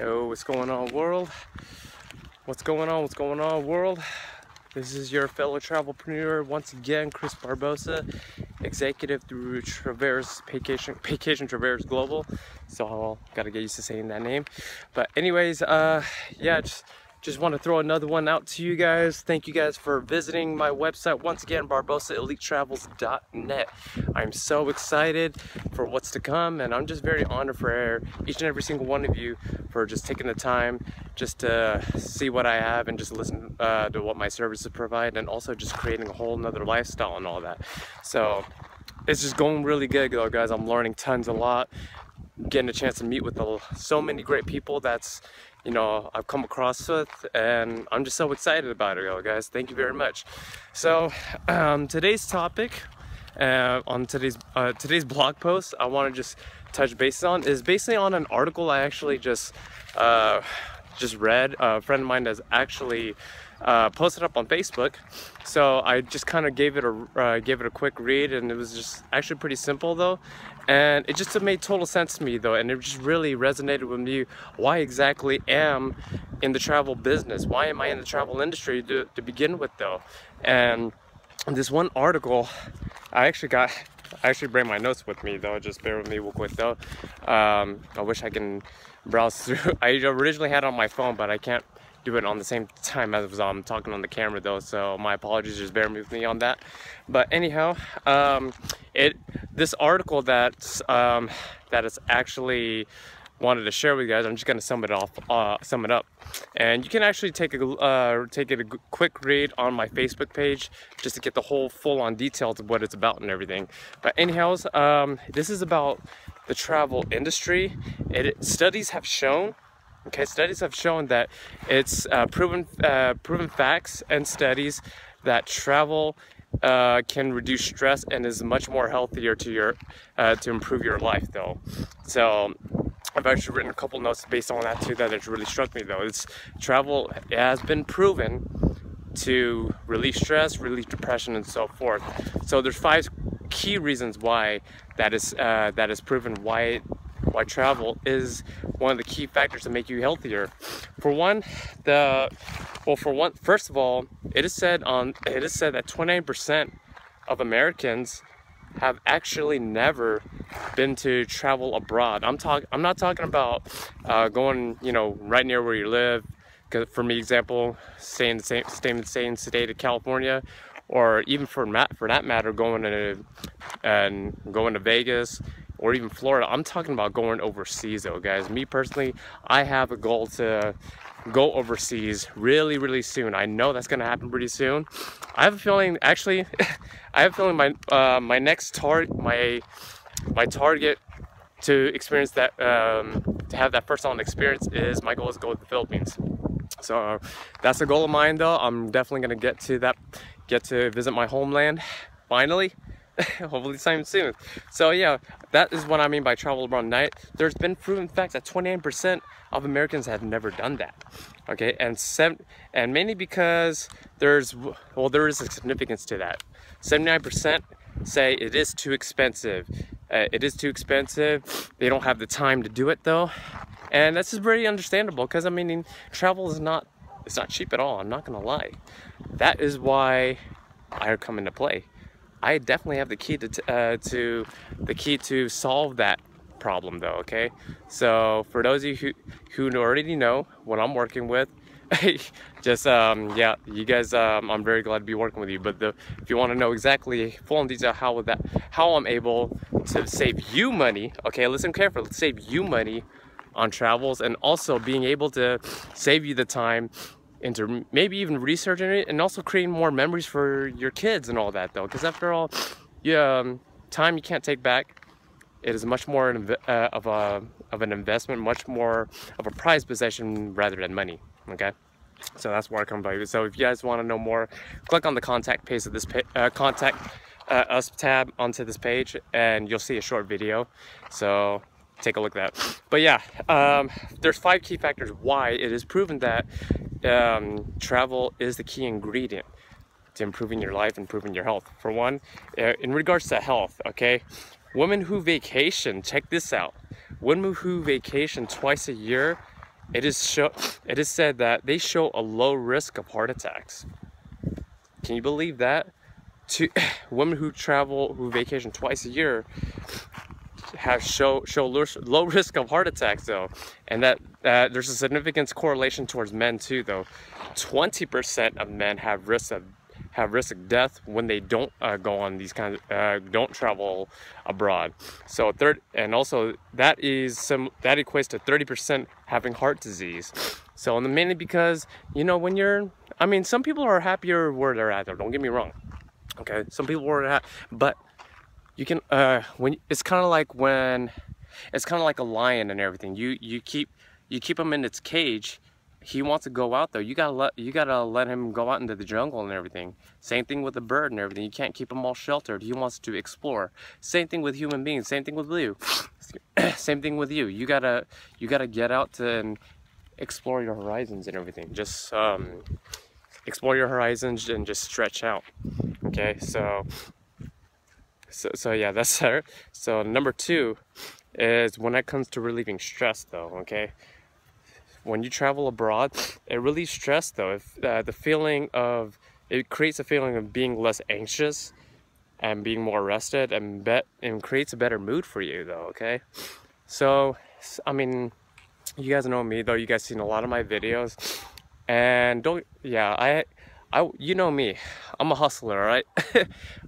Yo, what's going on, world? What's going on? What's going on, world? This is your fellow travelpreneur once again, Chris Barbosa, executive through Traverse Paycation Traverse Global. So I'll gotta get used to saying that name. But anyways, yeah, just want to throw another one out to you guys. Thank you guys for visiting my website once again, BarbosaEliteTravels.net. I'm so excited for what's to come, and I'm just very honored for each and every single one of you for just taking the time just to see what I have and just listen to what my services provide, and also just creating a whole nother lifestyle and all that. So it's just going really good though, guys. I'm learning tons, a lot, getting a chance to meet with so many great people that's, you know, I've come across with, and I'm just so excited about it, y'all guys. Thank you very much. So today's topic on today's blog post I want to just touch base on is basically on an article I actually just read. A friend of mine has actually posted up on Facebook, so I just kind of gave it a quick read, and it was just actually pretty simple though, and it just made total sense to me though, and it just really resonated with me. Why exactly am in the travel business? Why am I in the travel industry to begin with though? And this one article I actually bring my notes with me though, just bear with me real quick though. I wish I can browse through. I originally had it on my phone, but I can't do it on the same time as I'm talking on the camera though, so my apologies, just bear with me on that. But anyhow, this article that is actually wanted to share with you guys, I'm just gonna sum it up, and you can actually take it a quick read on my Facebook page just to get the whole full-on details of what it's about and everything. But anyhows, this is about the travel industry. Studies have shown that it's proven facts and studies that travel can reduce stress and is much more healthier to improve your life though. So I've actually written a couple notes based on that too, that it really struck me though. Travel has been proven to relieve stress, relieve depression, and so forth. So there's 5 key reasons why that is proven, why travel is one of the key factors to make you healthier. First of all, it is said that 29% of Americans have actually never been to travel abroad. I'm not talking about going, you know, right near where you live. Because for me, example, staying in the state of California, or even for that matter, going to Vegas, or even Florida. I'm talking about going overseas though, guys. Me personally, I have a goal to go overseas really, really soon. I know that's gonna happen pretty soon. I have a feeling, actually, my next target, my target to experience that, to have that first-hand experience is, my goal is to go to the Philippines. So that's a goal of mine though. I'm definitely gonna get to visit my homeland, finally. Hopefully sometime soon. So yeah, that is what I mean by travel abroad. There's been proven fact that 29% of Americans have never done that. Okay, and mainly because there is a significance to that. 79% say it is too expensive. They don't have the time to do it though, and that's just very understandable, because I mean, travel is not cheap at all. I'm not gonna lie. That is why I come into play. I definitely have the key to solve that problem though, okay? So for those of you who already know what I'm working with, just yeah, you guys, I'm very glad to be working with you. But if you want to know exactly full in detail how I'm able to save you money, okay, listen carefully, save you money on travels, and also being able to save you the time into maybe even researching it, and also creating more memories for your kids and all that though, because after all, time you can't take back. It is much more of an investment, much more of a prized possession rather than money, okay? So that's where I come by. So if you guys want to know more, click on the contact page of this contact us tab onto this page, and you'll see a short video, so take a look at that. But yeah, there's 5 key factors why it is proven that travel is the key ingredient to improving your life, improving your health. For one, in regards to health, okay, women who vacation, check this out, women who vacation twice a year It is said that they show a low risk of heart attacks. Can you believe that? To women who vacation twice a year have show low risk of heart attacks though, and that there's a significant correlation towards men too though. 20% of men have risk of death when they don't go on these kinds of, don't travel abroad. So that equates to 30% having heart disease. So and mainly because, you know, when you're, I mean, some people are happier where they're at though, don't get me wrong. Okay, some people were at, but you can it's kind of like a lion and everything. You keep him in its cage. He wants to go out though. You gotta let him go out into the jungle and everything. Same thing with the bird and everything. You can't keep him all sheltered. He wants to explore. Same thing with human beings. Same thing with you. Same thing with you. You gotta get out to and explore your horizons and everything. Just explore your horizons and just stretch out. Okay, so yeah, that's her. So number two is when it comes to relieving stress though. Okay, when you travel abroad, it relieves stress though. If it creates a feeling of being less anxious and being more rested, and creates a better mood for you though. Okay, so I mean, you guys know me though. You guys seen a lot of my videos. And you know me, I'm a hustler, all right?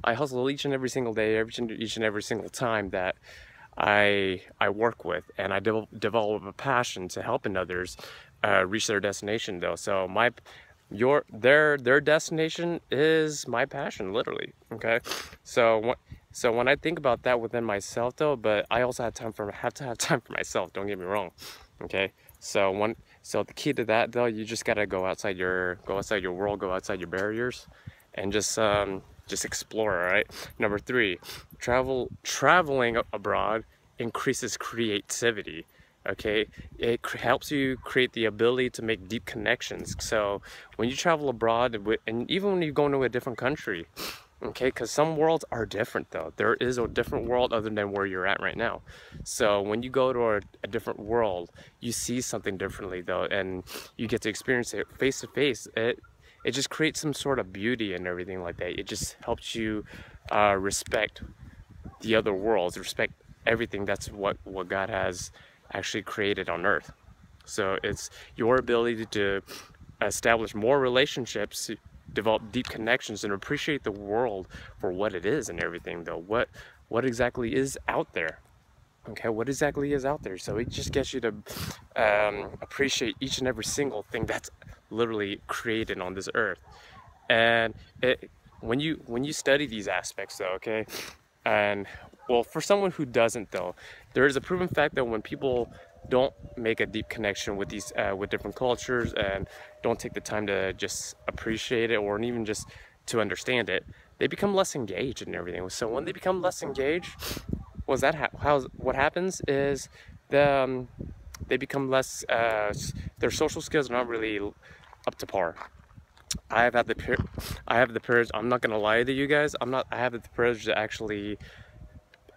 I hustle each and every single day, each and every single time that I work with, and I develop a passion to helping others reach their destination though. So their destination is my passion, literally, okay? So when I think about that within myself though, but I also have to have time for myself, don't get me wrong, okay? So the key to that though, you just gotta go outside your world, go outside your barriers, and just explore. All right. Number three, traveling abroad increases creativity. Okay, it helps you create the ability to make deep connections. So when you travel abroad, and even when you go into a different country. Okay, because some worlds are different though. There is a different world other than where you're at right now. So when you go to a different world, you see something differently though, and you get to experience it face to face. It just creates some sort of beauty and everything like that. It just helps you respect the other worlds, respect everything. That's what God has actually created on earth. So it's your ability to establish more relationships, develop deep connections, and appreciate the world for what it is and everything though. What exactly is out there? Okay, what exactly is out there? So it just gets you to appreciate each and every single thing that's literally created on this earth. And when you study these aspects though, okay, and well, for someone who doesn't though, there is a proven fact that when people don't make a deep connection with these with different cultures, and don't take the time to just appreciate it or even just to understand it, they become less engaged and everything. So when they become less engaged, what happens is they become less, their social skills are not really up to par. I have the courage, I'm not gonna lie to you guys, I have the courage to actually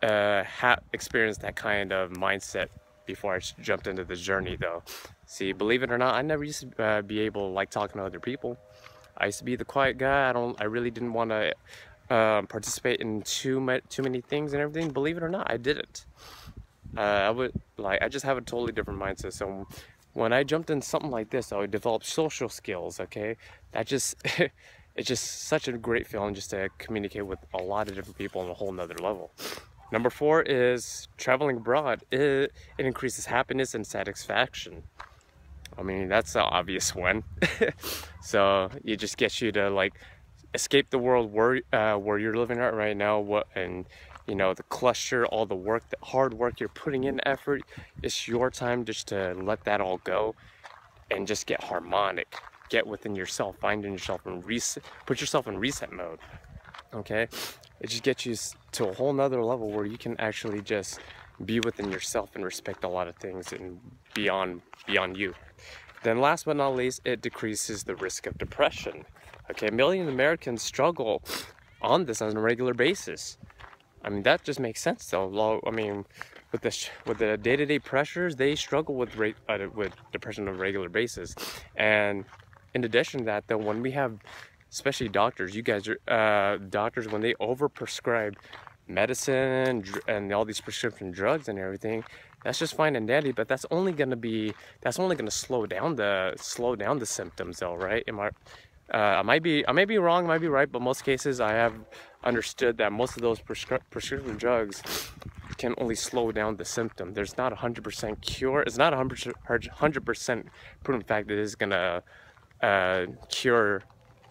experience that kind of mindset before I jumped into this journey though. See, believe it or not, I never used to be able to like talking to other people. I used to be the quiet guy. I really didn't want to participate in too many things and everything. Believe it or not, I didn't. I just have a totally different mindset. So when I jumped in something like this, I would develop social skills, okay? It's just such a great feeling just to communicate with a lot of different people on a whole nother level. Number four is traveling abroad. It increases happiness and satisfaction. I mean, that's an obvious one. So it just gets you to like escape the world where you're living at right now. And you know, the cluster, all the work, the hard work you're putting in, effort. It's your time just to let that all go, and just get harmonic. Get within yourself, finding yourself, and reset. Put yourself in reset mode. Okay. It just gets you to a whole nother level where you can actually just be within yourself and respect a lot of things and beyond you. Then last but not least, it decreases the risk of depression. Okay, millions of Americans struggle on this on a regular basis. I mean, that just makes sense though. I mean, with the day-to-day pressures, they struggle with depression on a regular basis. And in addition to that, though, when we have, especially doctors, you guys are doctors, when they overprescribe medicine and all these prescription drugs and everything, that's just fine and dandy, but that's only going to be, that's only going to slow down the symptoms, though, right? I might be wrong, might be right, but most cases I have understood that most of those prescription drugs can only slow down the symptom. There's not 100% cure. It's not 100% proven fact that it is going to cure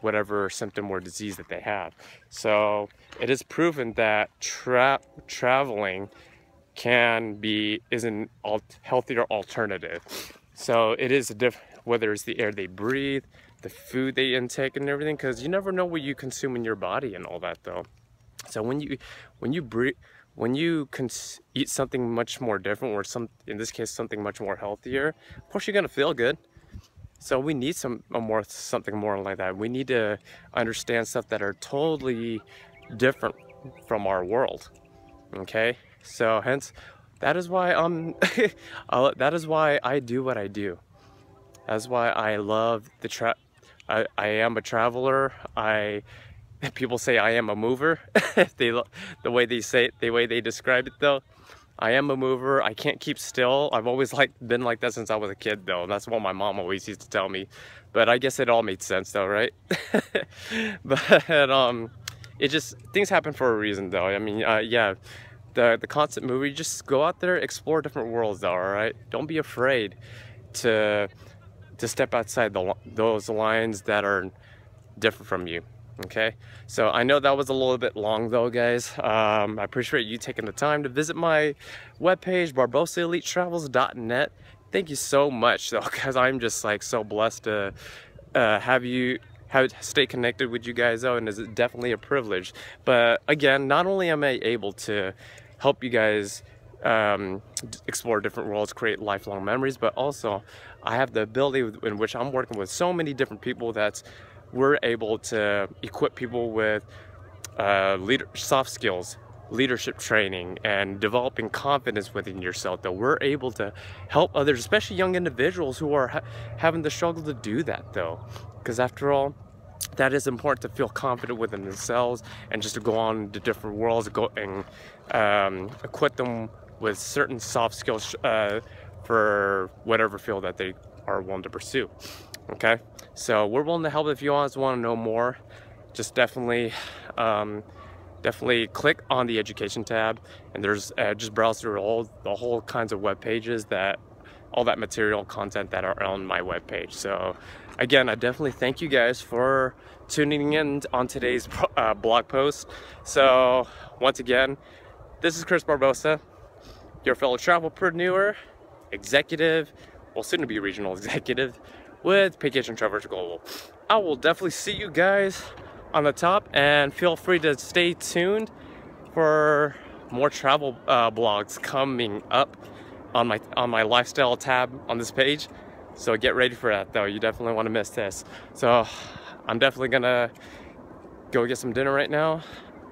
whatever symptom or disease that they have. So it is proven that traveling is an healthier alternative. So it is whether it's the air they breathe, the food they intake, and everything, because you never know what you consume in your body and all that, though. So when you eat something much more different, or in this case something much more healthier, of course you're gonna feel good. So we need something more like that. We need to understand stuff that are totally different from our world. Okay, so hence that is why that is why I do what I do. That's why I love the I am a traveler. People say I am a mover. The way they describe it, though, I am a mover. I can't keep still. I've always been like that since I was a kid, though. That's what my mom always used to tell me. But I guess it all made sense, though, right? But it just, things happen for a reason, though. I mean, yeah, the constant mover. You just go out there, explore different worlds, though. All right, don't be afraid to step outside those lines that are different from you. Okay, so I know that was a little bit long, though, guys. I appreciate you taking the time to visit my webpage, BarbosaEliteTravels.net. Thank you so much, though, because I'm just so blessed to stay connected with you guys, though, and it's definitely a privilege. But again, not only am I able to help you guys explore different worlds, create lifelong memories, but also I have the ability in which I'm working with so many different people that we're able to equip people with soft skills, leadership training, and developing confidence within yourself, that we're able to help others, especially young individuals who are having the struggle to do that, though, because after all, that is important, to feel confident within themselves and just to go on to different worlds, go and equip them with certain soft skills for whatever field that they are willing to pursue. Okay, so we're willing to help. If you guys want to know more, just definitely click on the education tab, and there's just browse through the whole kinds of web pages, that all that material content that are on my web page. So again, I definitely thank you guys for tuning in on today's blog post. So once again, this is Chris Barbosa, your fellow travelpreneur, executive, well, soon to be regional executive, with Paycation Traverse Global. I will definitely see you guys on the top, and feel free to stay tuned for more travel blogs coming up on my lifestyle tab on this page. So get ready for that, though. You definitely want to miss this. So I'm definitely gonna go get some dinner right now.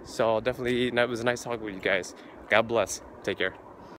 So definitely, it was nice talking with you guys. God bless. Take care.